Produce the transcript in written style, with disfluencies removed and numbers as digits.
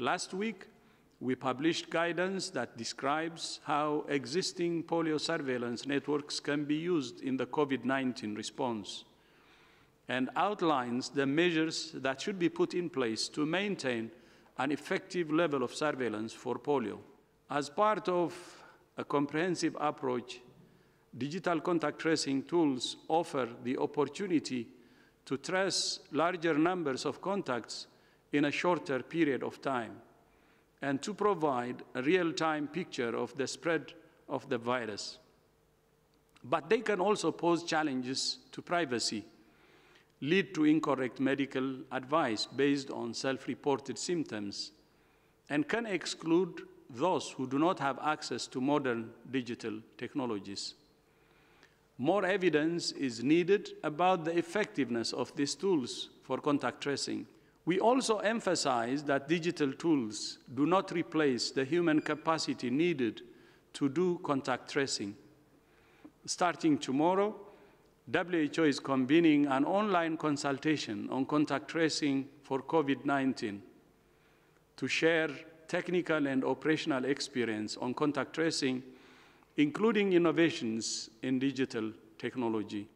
Last week, we published guidance that describes how existing polio surveillance networks can be used in the COVID-19 response and outlines the measures that should be put in place to maintain an effective level of surveillance for polio. As part of a comprehensive approach, digital contact tracing tools offer the opportunity to trace larger numbers of contacts in a shorter period of time, and to provide a real-time picture of the spread of the virus. But they can also pose challenges to privacy, lead to incorrect medical advice based on self-reported symptoms, and can exclude those who do not have access to modern digital technologies. More evidence is needed about the effectiveness of these tools for contact tracing. We also emphasize that digital tools do not replace the human capacity needed to do contact tracing. Starting tomorrow, WHO is convening an online consultation on contact tracing for COVID-19 to share technical and operational experience on contact tracing, including innovations in digital technology.